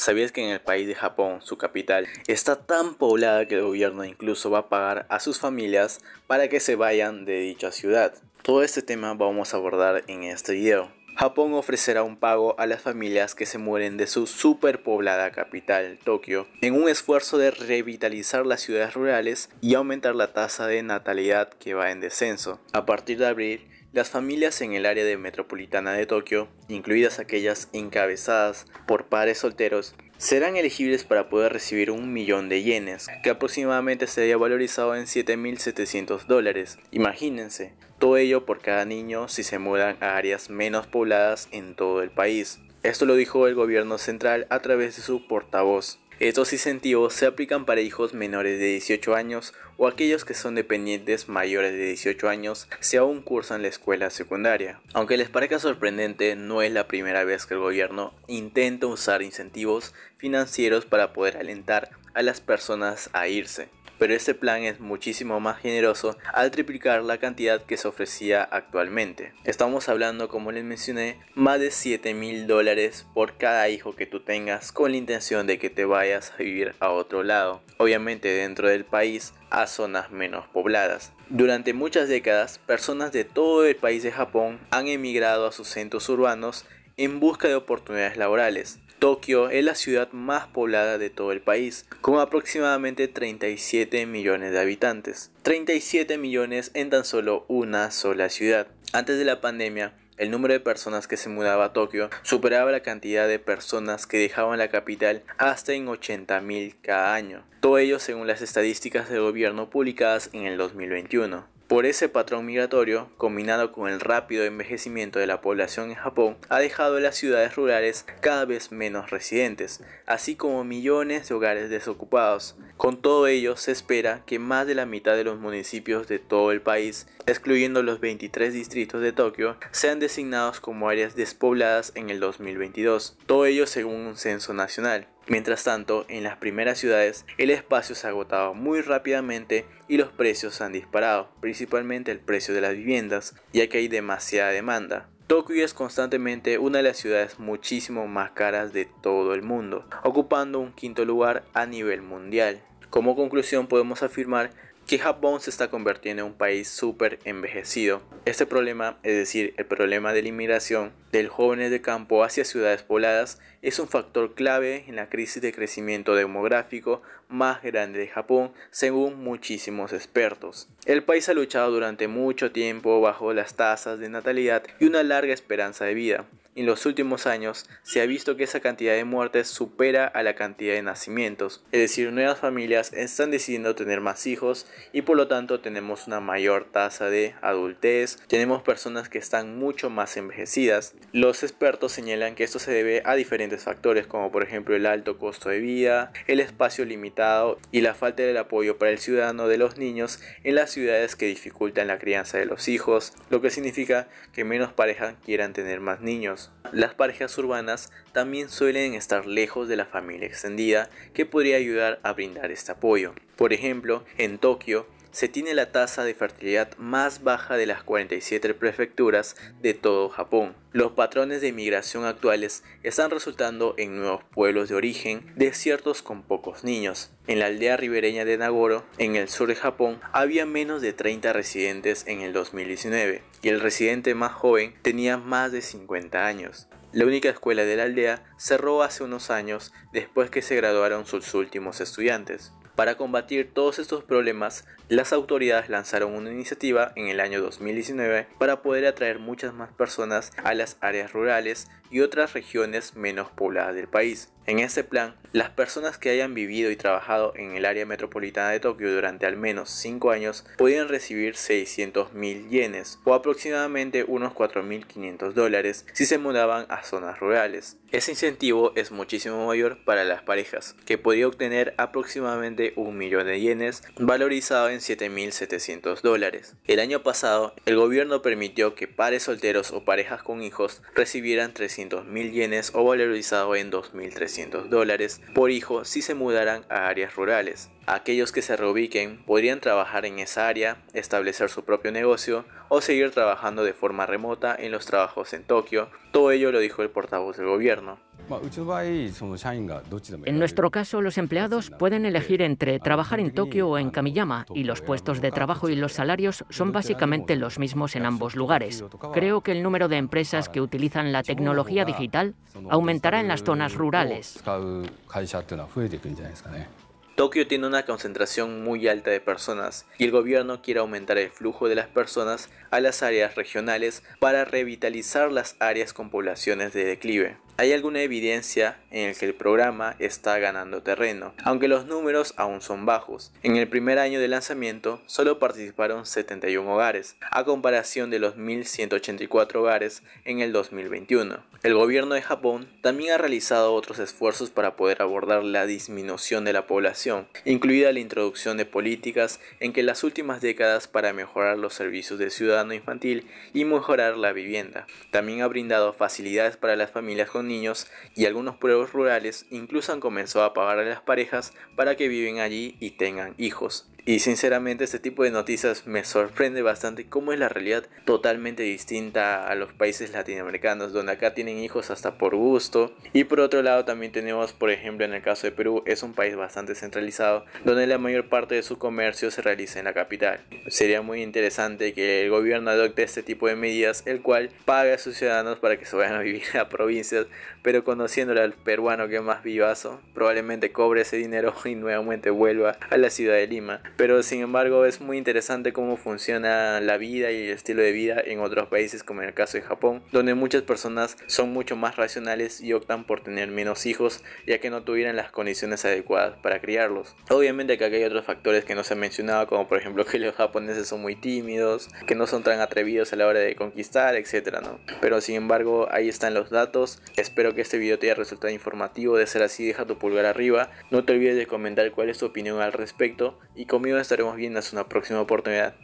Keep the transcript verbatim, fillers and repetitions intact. ¿Sabías que en el país de Japón, su capital, está tan poblada que el gobierno incluso va a pagar a sus familias para que se vayan de dicha ciudad? Todo este tema vamos a abordar en este video. Japón ofrecerá un pago a las familias que se mueren de su superpoblada capital, Tokio, en un esfuerzo de revitalizar las ciudades rurales y aumentar la tasa de natalidad que va en descenso. A partir de abril, las familias en el área de metropolitana de Tokio, incluidas aquellas encabezadas por padres solteros, serán elegibles para poder recibir un millón de yenes, que aproximadamente sería valorizado en siete mil setecientos dólares. Imagínense, todo ello por cada niño si se mudan a áreas menos pobladas en todo el país. Esto lo dijo el gobierno central a través de su portavoz. Estos incentivos se aplican para hijos menores de dieciocho años o aquellos que son dependientes mayores de dieciocho años si aún cursan la escuela secundaria. Aunque les parezca sorprendente, no es la primera vez que el gobierno intenta usar incentivos financieros para poder alentar a las personas a irse. Pero este plan es muchísimo más generoso al triplicar la cantidad que se ofrecía actualmente. Estamos hablando, como les mencioné, más de siete mil dólares por cada hijo que tú tengas con la intención de que te vayas a vivir a otro lado, obviamente dentro del país, a zonas menos pobladas. Durante muchas décadas, personas de todo el país de Japón han emigrado a sus centros urbanos en busca de oportunidades laborales. Tokio es la ciudad más poblada de todo el país, con aproximadamente treinta y siete millones de habitantes. treinta y siete millones en tan solo una sola ciudad. Antes de la pandemia, el número de personas que se mudaba a Tokio superaba la cantidad de personas que dejaban la capital hasta en ochenta mil cada año. Todo ello según las estadísticas del gobierno publicadas en el dos mil veintiuno. Por ese patrón migratorio, combinado con el rápido envejecimiento de la población en Japón, ha dejado las ciudades rurales cada vez menos residentes, así como millones de hogares desocupados. Con todo ello, se espera que más de la mitad de los municipios de todo el país, excluyendo los veintitrés distritos de Tokio, sean designados como áreas despobladas en el dos mil veintidós, todo ello según un censo nacional. Mientras tanto, en las primeras ciudades, el espacio se ha agotado muy rápidamente y los precios han disparado, principalmente el precio de las viviendas, ya que hay demasiada demanda. Tokio es constantemente una de las ciudades muchísimo más caras de todo el mundo, ocupando un quinto lugar a nivel mundial. Como conclusión, podemos afirmar que Japón se está convirtiendo en un país súper envejecido. Este problema, es decir, el problema de la inmigración de los jóvenes de campo hacia ciudades pobladas, es un factor clave en la crisis de crecimiento demográfico más grande de Japón, según muchísimos expertos. El país ha luchado durante mucho tiempo bajo las tasas de natalidad y una larga esperanza de vida. En los últimos años se ha visto que esa cantidad de muertes supera a la cantidad de nacimientos, es decir, nuevas familias están decidiendo tener más hijos y por lo tanto tenemos una mayor tasa de adultez, tenemos personas que están mucho más envejecidas. Los expertos señalan que esto se debe a diferentes factores como por ejemplo el alto costo de vida, el espacio limitado y la falta del apoyo para el ciudadano de los niños en las ciudades que dificultan la crianza de los hijos, lo que significa que menos parejas quieran tener más niños. Las parejas urbanas también suelen estar lejos de la familia extendida que podría ayudar a brindar este apoyo. Por ejemplo, en Tokio se tiene la tasa de fertilidad más baja de las cuarenta y siete prefecturas de todo Japón. Los patrones de migración actuales están resultando en nuevos pueblos de origen, desiertos con pocos niños. En la aldea ribereña de Nagoro, en el sur de Japón, había menos de treinta residentes en el dos mil diecinueve y el residente más joven tenía más de cincuenta años. La única escuela de la aldea cerró hace unos años después que se graduaron sus últimos estudiantes. Para combatir todos estos problemas, las autoridades lanzaron una iniciativa en el año dos mil diecinueve para poder atraer muchas más personas a las áreas rurales y otras regiones menos pobladas del país. En este plan, las personas que hayan vivido y trabajado en el área metropolitana de Tokio durante al menos cinco años podían recibir seiscientos mil yenes o aproximadamente unos cuatro mil quinientos dólares si se mudaban a zonas rurales. Ese incentivo es muchísimo mayor para las parejas, que podría obtener aproximadamente un millón de yenes valorizado en siete mil setecientos dólares. El año pasado, el gobierno permitió que pares solteros o parejas con hijos recibieran trescientos mil yenes o valorizado en dos mil trescientos dólares por hijo si se mudaran a áreas rurales. Aquellos que se reubiquen podrían trabajar en esa área, establecer su propio negocio o seguir trabajando de forma remota en los trabajos en Tokio. Todo ello lo dijo el portavoz del gobierno. En nuestro caso, los empleados pueden elegir entre trabajar en Tokio o en Kamiyama, y los puestos de trabajo y los salarios son básicamente los mismos en ambos lugares. Creo que el número de empresas que utilizan la tecnología digital aumentará en las zonas rurales. Tokio tiene una concentración muy alta de personas y el gobierno quiere aumentar el flujo de las personas a las áreas regionales para revitalizar las áreas con poblaciones de declive. Hay alguna evidencia en el que el programa está ganando terreno, aunque los números aún son bajos. En el primer año de lanzamiento solo participaron setenta y uno hogares, a comparación de los mil ciento ochenta y cuatro hogares en el dos mil veintiuno. El gobierno de Japón también ha realizado otros esfuerzos para poder abordar la disminución de la población, incluida la introducción de políticas en que las últimas décadas para mejorar los servicios de ciudadano infantil y mejorar la vivienda. También ha brindado facilidades para las familias con niños, y algunos pueblos rurales incluso han comenzado a pagar a las parejas para que viven allí y tengan hijos. Y sinceramente este tipo de noticias me sorprende bastante, cómo es la realidad totalmente distinta a los países latinoamericanos, donde acá tienen hijos hasta por gusto. Y por otro lado también tenemos, por ejemplo, en el caso de Perú, es un país bastante centralizado, donde la mayor parte de su comercio se realiza en la capital. Sería muy interesante que el gobierno adopte este tipo de medidas, el cual paga a sus ciudadanos para que se vayan a vivir a provincias, pero conociéndole al peruano, que es más vivazo, probablemente cobre ese dinero y nuevamente vuelva a la ciudad de Lima. Pero sin embargo es muy interesante cómo funciona la vida y el estilo de vida en otros países, como en el caso de Japón, donde muchas personas son mucho más racionales y optan por tener menos hijos, ya que no tuvieran las condiciones adecuadas para criarlos. Obviamente que acá hay otros factores que no se han mencionado, como por ejemplo que los japoneses son muy tímidos, que no son tan atrevidos a la hora de conquistar, etcétera, ¿no? Pero sin embargo ahí están los datos. Espero que este video te haya resultado informativo. De ser así, deja tu pulgar arriba, no te olvides de comentar cuál es tu opinión al respecto, y conmigo estaremos viendo hasta una próxima oportunidad.